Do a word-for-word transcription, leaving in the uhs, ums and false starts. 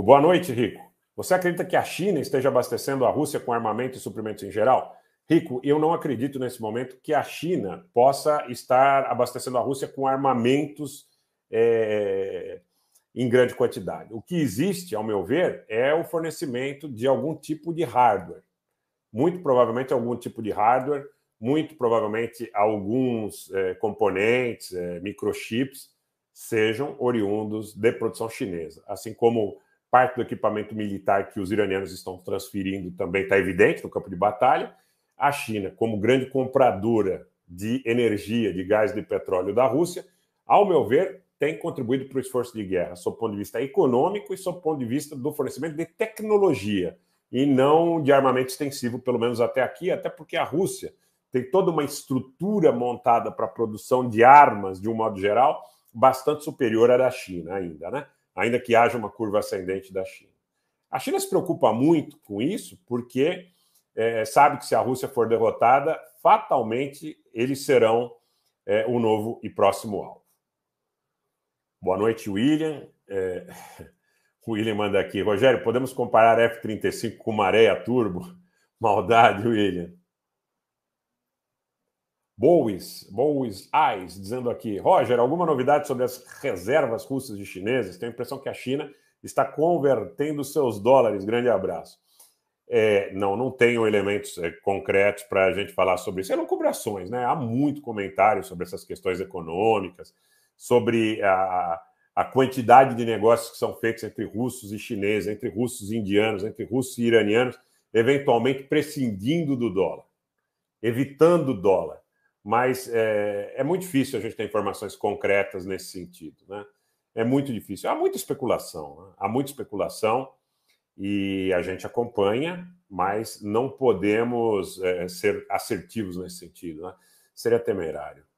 Boa noite, Rico. Você acredita que a China esteja abastecendo a Rússia com armamento e suprimentos em geral? Rico, eu não acredito nesse momento que a China possa estar abastecendo a Rússia com armamentos é, em grande quantidade. O que existe, ao meu ver, é o fornecimento de algum tipo de hardware. Muito provavelmente algum tipo de hardware, muito provavelmente alguns é, componentes, é, microchips, sejam oriundos de produção chinesa. Assim como parte do equipamento militar que os iranianos estão transferindo também está evidente no campo de batalha, a China, como grande compradora de energia, de gás e de petróleo da Rússia, ao meu ver, tem contribuído para o esforço de guerra, sob o ponto de vista econômico e sob o ponto de vista do fornecimento de tecnologia, e não de armamento extensivo, pelo menos até aqui, até porque a Rússia tem toda uma estrutura montada para a produção de armas, de um modo geral, bastante superior à da China ainda, né? Ainda que haja uma curva ascendente da China. A China se preocupa muito com isso, porque É, sabe que se a Rússia for derrotada, fatalmente eles serão é, o novo e próximo alvo. Boa noite, William. É, o William manda aqui. Rogério, podemos comparar F trinta e cinco com Maréia Turbo? Maldade, William. Bowies, Bowies Eyes, dizendo aqui. Roger, alguma novidade sobre as reservas russas de chinesas? Tenho a impressão que a China está convertendo seus dólares. Grande abraço. É, não, não tenho elementos é, concretos para a gente falar sobre isso. Eram cobrações, né? Há muito comentário sobre essas questões econômicas, sobre a, a quantidade de negócios que são feitos entre russos e chineses, entre russos e indianos, entre russos e iranianos, eventualmente prescindindo do dólar, evitando o dólar. Mas é, é muito difícil a gente ter informações concretas nesse sentido, né? É muito difícil. Há muita especulação, né? Há muita especulação. E a gente acompanha, mas não podemos é, ser assertivos nesse sentido, né? Seria temerário.